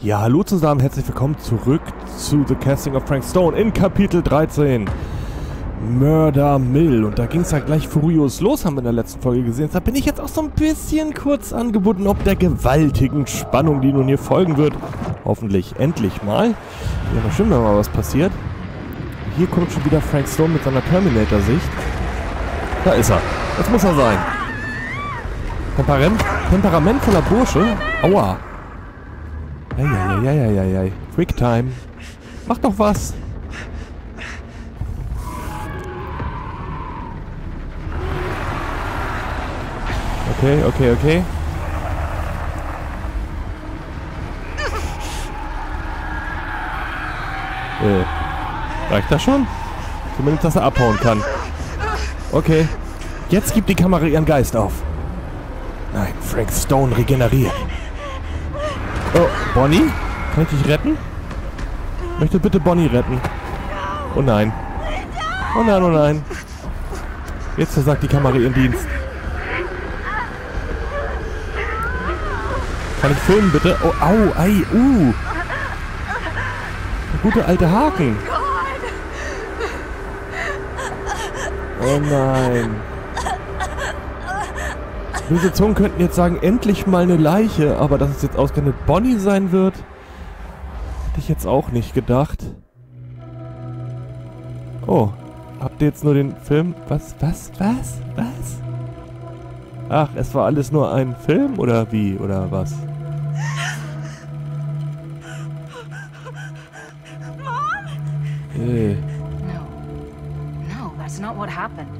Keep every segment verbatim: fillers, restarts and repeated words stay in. Ja, hallo zusammen, herzlich willkommen zurück zu The Casting of Frank Stone in Kapitel dreizehn. Murder Mill. Und da ging es ja gleich furios los, haben wir in der letzten Folge gesehen. Da bin ich jetzt auch so ein bisschen kurz angebunden, ob der gewaltigen Spannung, die nun hier folgen wird. Hoffentlich endlich mal. Ja, mal schön, wenn mal was passiert. Hier kommt schon wieder Frank Stone mit seiner Terminator-Sicht. Da ist er. Das muss er sein. Temperament, Temperament voller Bursche. Aua. Eieieiei. Quicktime. Mach doch was. Okay, okay, okay. Äh. Reicht das schon? Zumindest, dass er abhauen kann. Okay. Jetzt gibt die Kamera ihren Geist auf. Nein, Frank Stone regeneriert. Oh, Bonnie? Kann ich dich retten? Möchte bitte Bonnie retten. Oh nein. Oh nein, oh nein. Jetzt versagt die Kamera ihren Dienst. Kann ich filmen, bitte? Oh, au, ei, uh. Der gute alte Haken. Oh nein. Böse Zungen könnten jetzt sagen, endlich mal eine Leiche, aber dass es jetzt ausgerechnet Bonnie sein wird, hätte ich jetzt auch nicht gedacht. Oh, habt ihr jetzt nur den Film? Was, was, was, was? Ach, es war alles nur ein Film, oder wie, oder was? Mom? Äh. No. No, that's not what happened.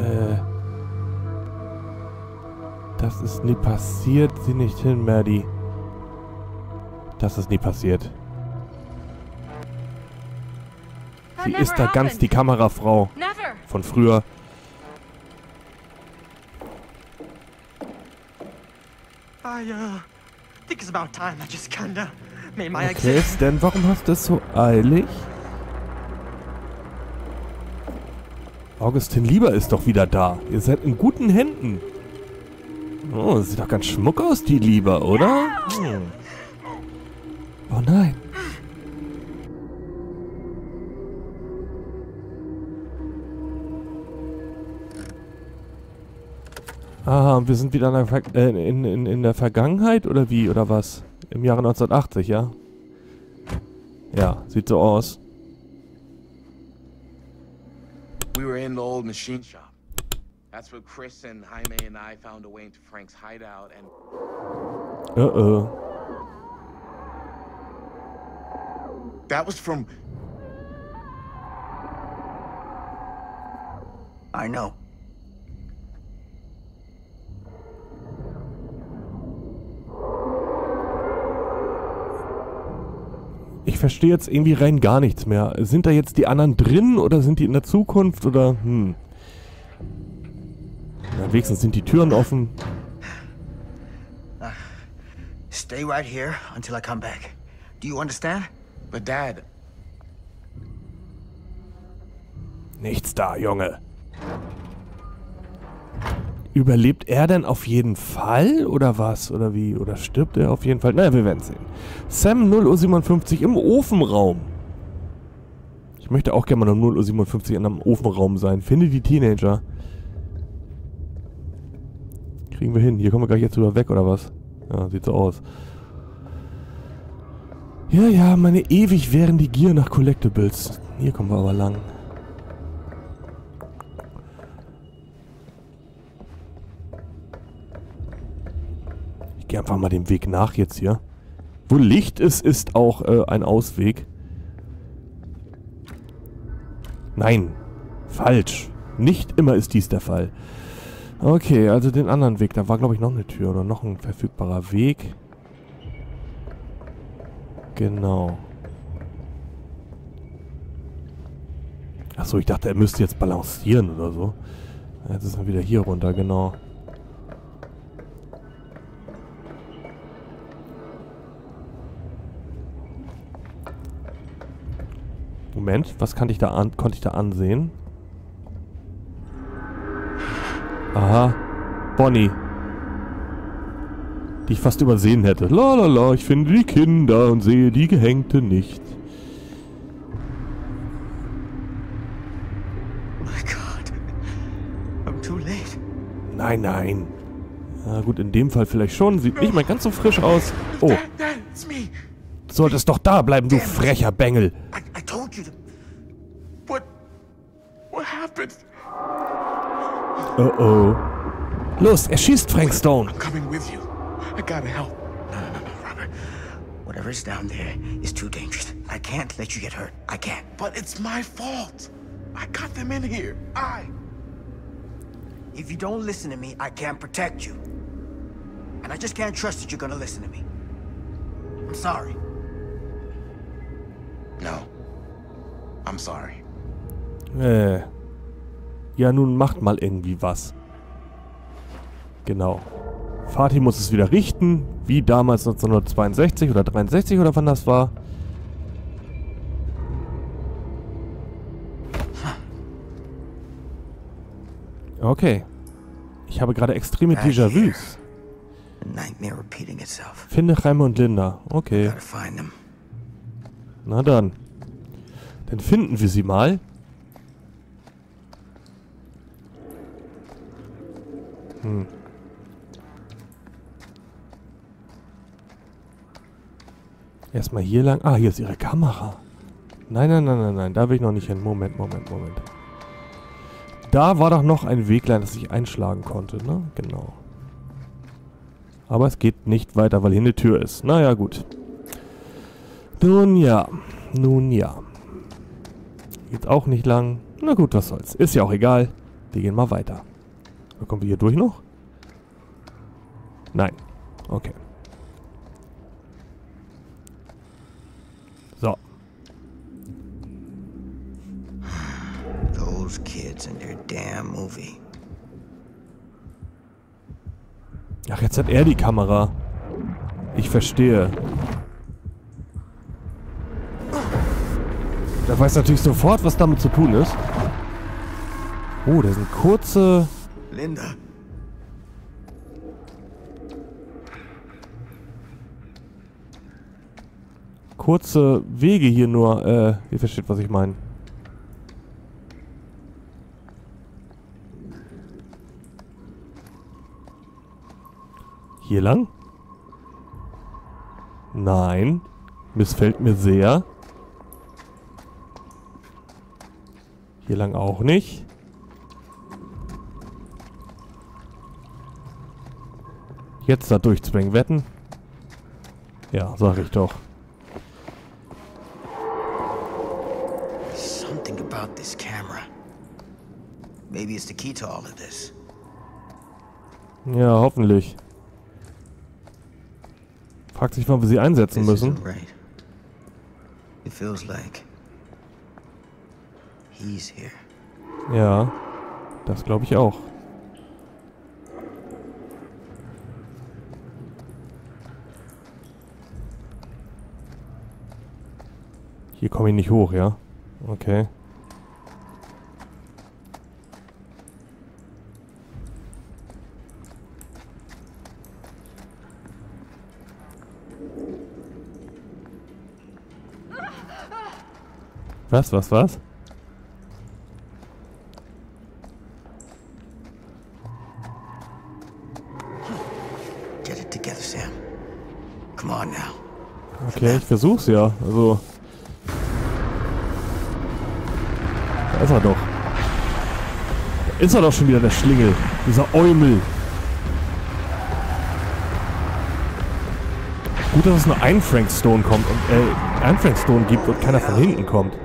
Äh. Das ist nie passiert. Sieh nicht hin, Maddie. Das ist nie passiert. Sie ist da ganz die Kamerafrau von früher. Okay, Stan, warum hast du es so eilig? Augustin Lieber ist doch wieder da. Ihr seid in guten Händen. Oh, sieht doch ganz schmuck aus, die Lieber, oder? Oh, oh nein. Aha, und wir sind wieder in der, Ver äh, in, in, in der Vergangenheit, oder wie, oder was? Im Jahre neunzehnhundertachtzig, ja? Ja, sieht so aus. We were in the old machine shop. That's where Chris and Jaime and I found a way into Frank's hideout and... Uh-oh. That was from... I know. Ich verstehe jetzt irgendwie rein gar nichts mehr. Sind da jetzt die anderen drin oder sind die in der Zukunft oder... Hm... Ja, wenigstens sind die Türen offen. Stay right here until I come back. Do you understand? But Dad. Nichts da, Junge. Überlebt er denn auf jeden Fall oder was oder wie oder stirbt er auf jeden Fall? Naja, wir werden sehen. Sam null Uhr siebenundfünfzig im Ofenraum. Ich möchte auch gerne mal um null Uhr siebenundfünfzig in einem Ofenraum sein. Finde die Teenager. Kriegen wir hin. Hier kommen wir gleich jetzt drüber weg, oder was? Ja, sieht so aus. Ja, ja, meine ewig wären die Gier nach Collectibles. Hier kommen wir aber lang. Ich gehe einfach mal dem Weg nach jetzt hier. Wo Licht ist, ist auch äh, ein Ausweg. Nein. Falsch. Nicht immer ist dies der Fall. Okay, also den anderen Weg. Da war, glaube ich, noch eine Tür oder noch ein verfügbarer Weg. Genau. Achso, ich dachte, er müsste jetzt balancieren oder so. Jetzt ist er wieder hier runter, genau. Moment, was kann ich da an, konnte ich da ansehen? Aha. Bonnie. die ich fast übersehen hätte. Lalala, ich finde die Kinder und sehe die Gehängte nicht. Oh my God. I'm too late. Nein, nein. Na gut, in dem Fall vielleicht schon. Sieht nicht mal ganz so frisch aus. Oh. Du solltest doch da bleiben, du frecher Bengel. Oh oh. Los, er schießt Frank Stone. If you don't listen to me, I can't protect you. And I just can't trust that you're gonna listen to me. I'm sorry. No. I'm sorry. Äh. Ja, nun macht mal irgendwie was. Genau. Fatih muss es wieder richten, wie damals neunzehnhundertzweiundsechzig oder dreiundsechzig oder wann das war. Okay. Ich habe gerade extreme Déjà-vus. Finde Jaime und Linda. Okay. Na dann. Dann finden wir sie mal. Hm. Erstmal hier lang. Ah, hier ist ihre Kamera. Nein, nein, nein, nein, nein. Da will ich noch nicht hin. Moment, Moment, Moment. Da war doch noch ein Weglein, das ich einschlagen konnte, ne? Genau. Aber es geht nicht weiter, weil hier eine Tür ist. Naja, gut. Nun ja. Nun ja. Geht auch nicht lang. Na gut, was soll's. Ist ja auch egal. Wir gehen mal weiter. Kommen wir hier durch noch? Nein. Okay. So. Those kids in their damn movie. Ach, jetzt hat er die Kamera. Ich verstehe. Der weiß natürlich sofort, was damit zu tun ist. Oh, da sind kurze... Linda. Kurze Wege hier nur. Äh, ihr versteht, was ich meine. Hier lang? Nein. Missfällt mir sehr. Hier lang auch nicht. Jetzt da durchzwängen, wetten? Ja, sag ich doch. Something about this camera. Maybe it's the key to all of this. Ja, hoffentlich. Fragt sich, wann wir sie einsetzen müssen. Ja, das glaube ich auch. Hier komme ich nicht hoch, ja? Okay. Was, was, was? Get it together, Sam. Come on now. Okay, ich versuch's ja. Also. Da ist er doch. Da ist er doch schon wieder, der Schlingel. Dieser Eumel. Gut, dass es nur ein Frank Stone kommt und äh, ein Frank Stone gibt und keiner von hinten kommt.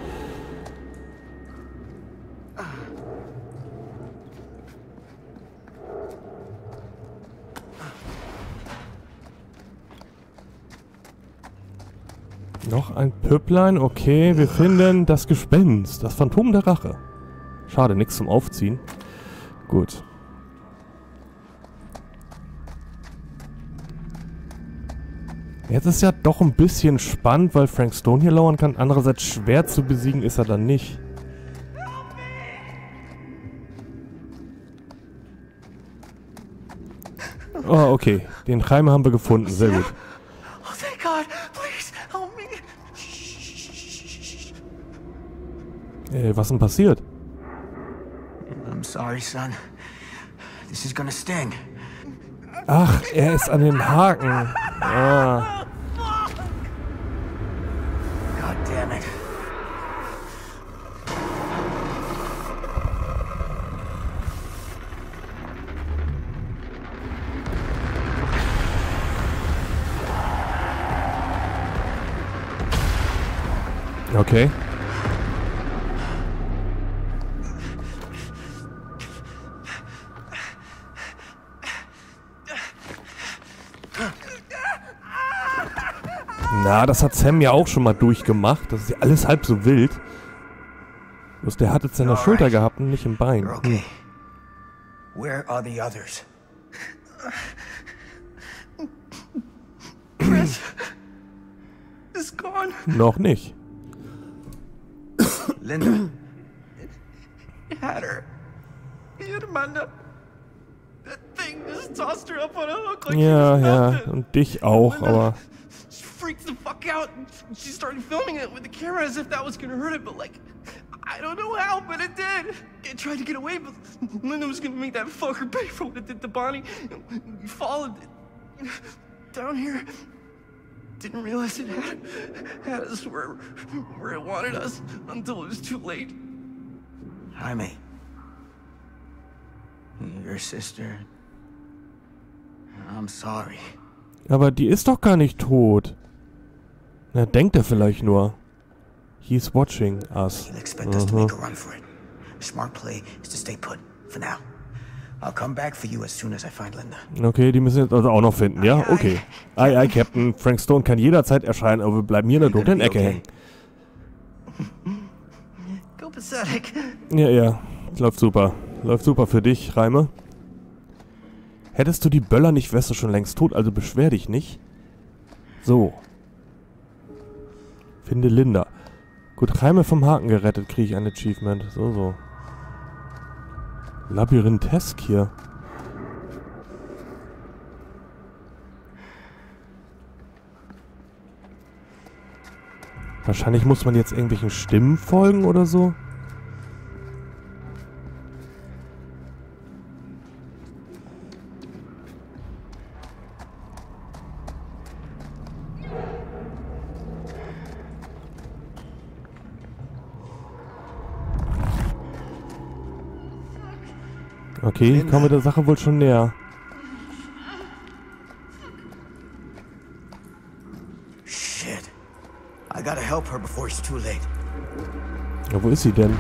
Noch ein Pöpplein, okay, wir finden das Gespenst, das Phantom der Rache. Schade, nichts zum Aufziehen. Gut. Jetzt ist ja doch ein bisschen spannend, weil Frank Stone hier lauern kann. Andererseits schwer zu besiegen ist er dann nicht. Oh, okay. Den Reim haben wir gefunden. Sehr gut. Oh, thank God. Please help me. Ey, was denn passiert? I'm sorry, son. This is gonna sting. Ach, er ist an dem Haken. Ah. God damn it. Okay. Na, das hat Sam ja auch schon mal durchgemacht. Das ist ja alles halb so wild. Bloß der hat es in der Schulter gehabt und nicht im Bein. Okay. Where are the others? Chris is gone. Noch nicht. Linda. It had her. Amanda. That thing just tossed her up on a hook like yeah, yeah. Und dich auch, aber she freaked the fuck out. She started filming it with the camera as if that was gonna hurt it, but like I don't know how, but it did. It tried to get away, but Linda was gonna make that fucker pay for what it did to Bonnie. We followed it down here. Didn't realize it had, had us where, where it wanted us until it was too late. Jaime. Your sister. I'm sorry. Aber die ist doch gar nicht tot. Na, denkt er vielleicht nur. He's watching us. He'll expect us to make a run for it. Smart play is to stay put for now. I'll come back for you as soon as I find Linda. Okay, die müssen jetzt also auch noch finden, ja? Okay. Ei, ei, Captain. Frank Stone kann jederzeit erscheinen, aber wir bleiben hier in der dunklen Ecke hängen. Ja, ja. Läuft super. Läuft super für dich, Reime. Hättest du die Böller nicht, wärst du schon längst tot, also beschwer dich nicht. So. Finde Linda. Gut, Reime vom Haken gerettet, kriege ich ein Achievement. So, so. Labyrinthisk hier. Wahrscheinlich muss man jetzt irgendwelchen Stimmen folgen oder so. Okay, ich komme der Sache wohl schon näher. Shit. I gotta help her before it's too late. Ja, wo ist sie denn?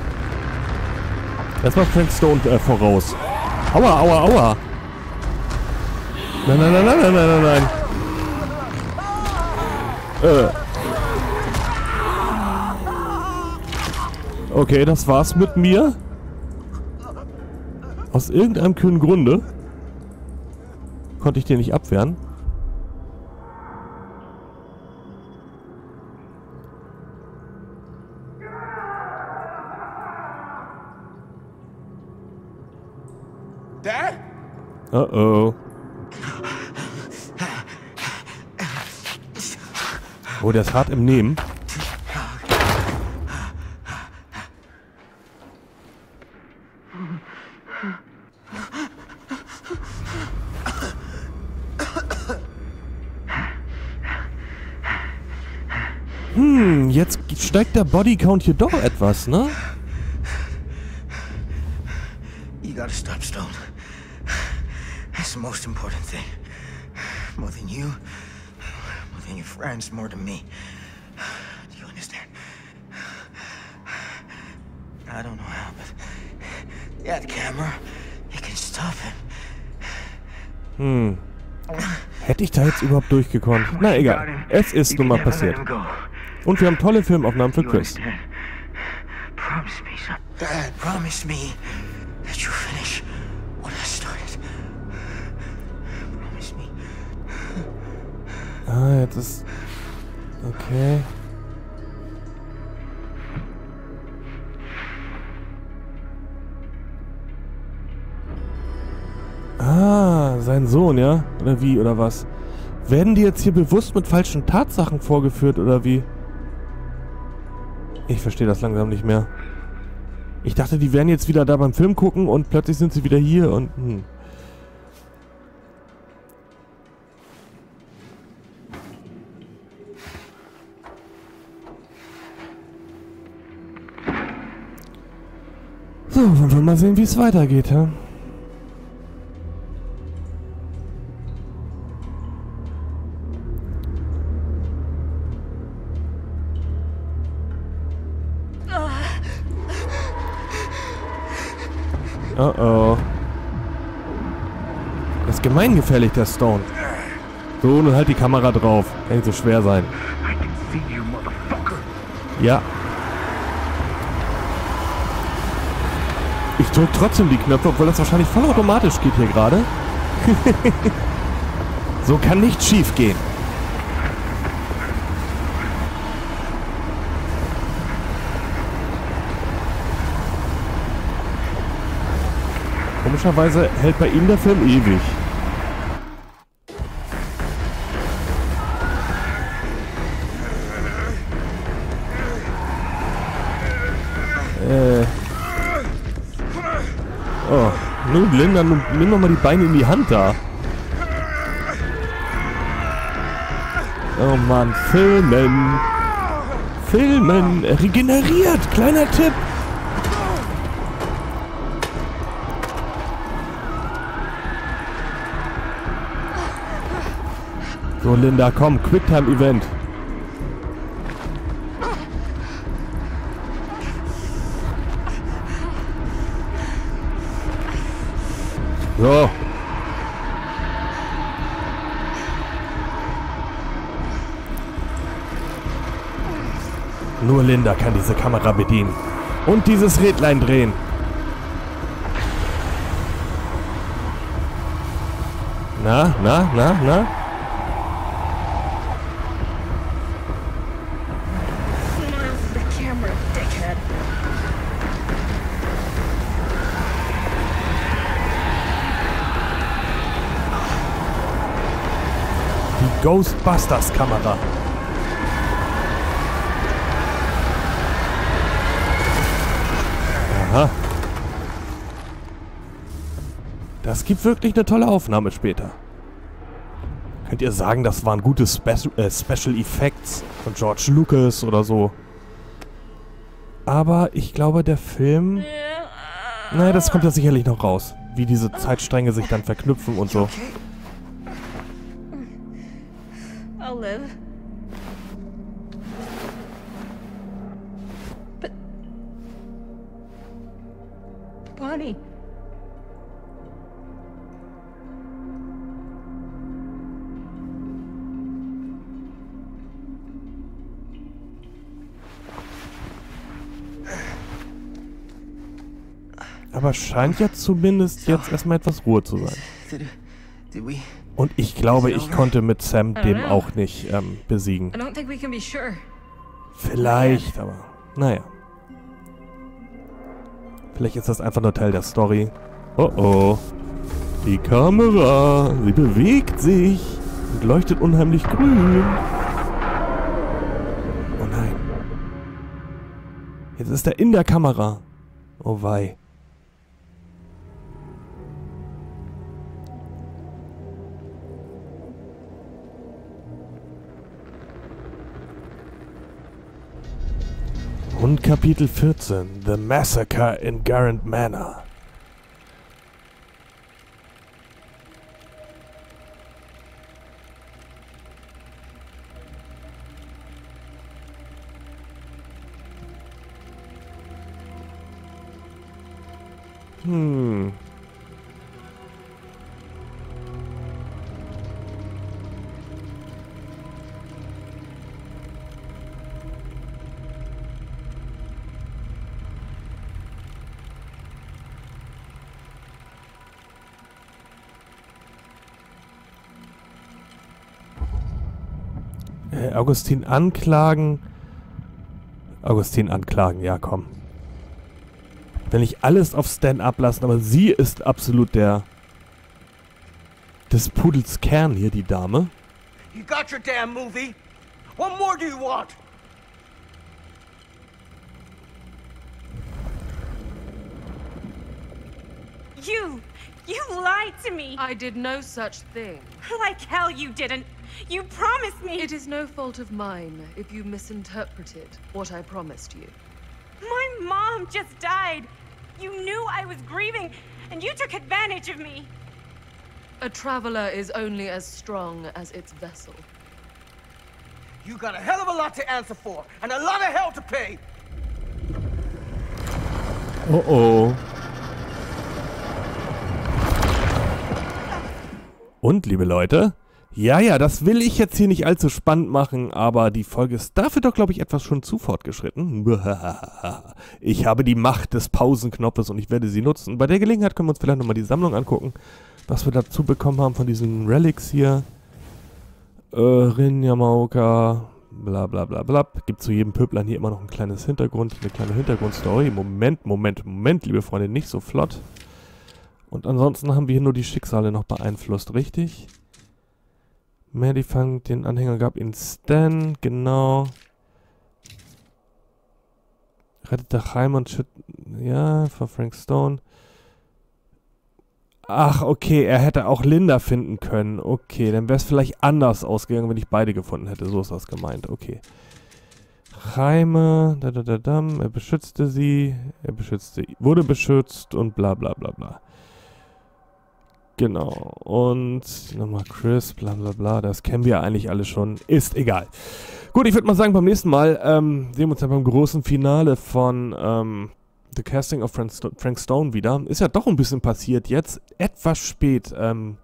Erstmal Frank Stone äh, voraus. Aua, aua, aua. Nein, nein, nein, nein, nein, nein, nein, nein. Äh. Okay, das war's mit mir. Aus irgendeinem kühlen Grunde konnte ich dir nicht abwehren. Dad? Uh-oh. Oh, der ist hart im Nehmen. Hm, jetzt steigt der Bodycount hier doch etwas, ne? You gotta stop Stone. That's the most important thing. More than you, more than your friends, more than me. Do you understand? I don't know how, but yeah, the camera, it can stop him. Hm. Hätte ich da jetzt überhaupt durchgekommen? Na egal, es ist nun mal passiert. Und wir haben tolle Filmaufnahmen für Chris. Ah, jetzt ist... Okay. Ah, sein Sohn, ja? Oder wie, oder was? Werden die jetzt hier bewusst mit falschen Tatsachen vorgeführt, oder wie? Ich verstehe das langsam nicht mehr. Ich dachte, die wären jetzt wieder da beim Film gucken und plötzlich sind sie wieder hier und... Hm. So, wollen wir mal sehen, wie es weitergeht, ja? Oh oh. Das ist gemeingefährlich, der Stone. So, nun halt die Kamera drauf. Kann nicht so schwer sein. Ja. Ich drück trotzdem die Knöpfe, obwohl das wahrscheinlich vollautomatisch geht hier gerade. So kann nicht schief gehen. Komischerweise hält bei ihm der Film ewig. Äh. Oh, nun Linda, nun, nimm doch mal die Beine in die Hand da. Oh Mann, filmen. Filmen. Regeneriert, kleiner Tipp. So, Linda, komm, Quicktime-Event. So. Nur Linda kann diese Kamera bedienen. Und dieses Rädlein drehen. Na, na, na, na? Ghostbusters-Kamera. Aha. Das gibt wirklich eine tolle Aufnahme später. Könnt ihr sagen, das waren gute Spe äh, Special Effects von George Lucas oder so. Aber ich glaube, der Film... Naja, das kommt ja sicherlich noch raus. Wie diese Zeitstränge sich dann verknüpfen und so. Bonnie. Aber scheint ja zumindest jetzt erstmal etwas Ruhe zu sein. Und ich glaube, ich konnte mit Sam dem auch nicht ähm, besiegen. Vielleicht, aber naja. Vielleicht ist das einfach nur Teil der Story. Oh oh. Die Kamera. Sie bewegt sich. Und leuchtet unheimlich grün. Oh nein. Jetzt ist er in der Kamera. Oh wei. Und Kapitel vierzehn, The Massacre in Garrant Manor. Hm. Augustin anklagen. Augustin anklagen, ja komm. Wenn ich alles auf Stan ablassen, aber sie ist absolut der des Pudels Kern hier, die Dame. You got your damn movie. What more do you want? You, you lied to me. I did no such thing. Like hell you didn't. You promised me. It is no fault of mine if you misinterpreted what I promised you. My mom just died. You knew I was grieving, and you took advantage of me. A traveler is only as strong as its vessel. You got a hell of a lot to answer for, and a lot of hell to pay. Oh oh. Und, liebe Leute, ja, ja, das will ich jetzt hier nicht allzu spannend machen, aber die Folge ist dafür doch, glaube ich, etwas schon zu fortgeschritten. Ich habe die Macht des Pausenknopfes und ich werde sie nutzen. Bei der Gelegenheit können wir uns vielleicht nochmal die Sammlung angucken, was wir dazu bekommen haben von diesen Relics hier. Äh, Rinjamauka, bla bla bla bla. Gibt zu jedem Pöblern hier immer noch ein kleines Hintergrund, eine kleine Hintergrundstory. Moment, Moment, Moment, liebe Freunde, nicht so flott. Und ansonsten haben wir hier nur die Schicksale noch beeinflusst, richtig? Maddie fand den Anhänger, gab ihn Stan, genau. Rettete Jaime und Shit, ja, von Frank Stone. Ach, okay, er hätte auch Linda finden können. Okay, dann wäre es vielleicht anders ausgegangen, wenn ich beide gefunden hätte. So ist das gemeint, okay. Jaime, da da da dam, er beschützte sie, er beschützte, wurde beschützt und bla bla bla bla. Genau, und nochmal Chris, bla bla bla, das kennen wir ja eigentlich alle schon, ist egal. Gut, ich würde mal sagen, beim nächsten Mal ähm, sehen wir uns dann beim großen Finale von ähm, The Casting of Frank Stone wieder. Ist ja doch ein bisschen passiert jetzt, etwas spät ähm,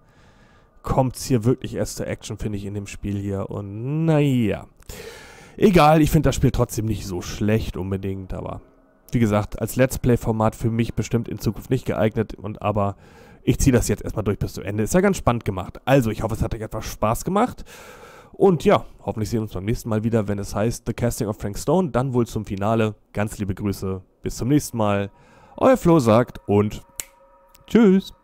kommt es hier wirklich erst zur Action, finde ich, in dem Spiel hier. Und naja, egal, ich finde das Spiel trotzdem nicht so schlecht unbedingt, aber wie gesagt, als Let's Play-Format für mich bestimmt in Zukunft nicht geeignet, und aber... ich ziehe das jetzt erstmal durch bis zum Ende. Ist ja ganz spannend gemacht. Also, ich hoffe, es hat euch etwas Spaß gemacht. Und ja, hoffentlich sehen wir uns beim nächsten Mal wieder, wenn es heißt The Casting of Frank Stone. Dann wohl zum Finale. Ganz liebe Grüße. Bis zum nächsten Mal. Euer Flo sagt und tschüss.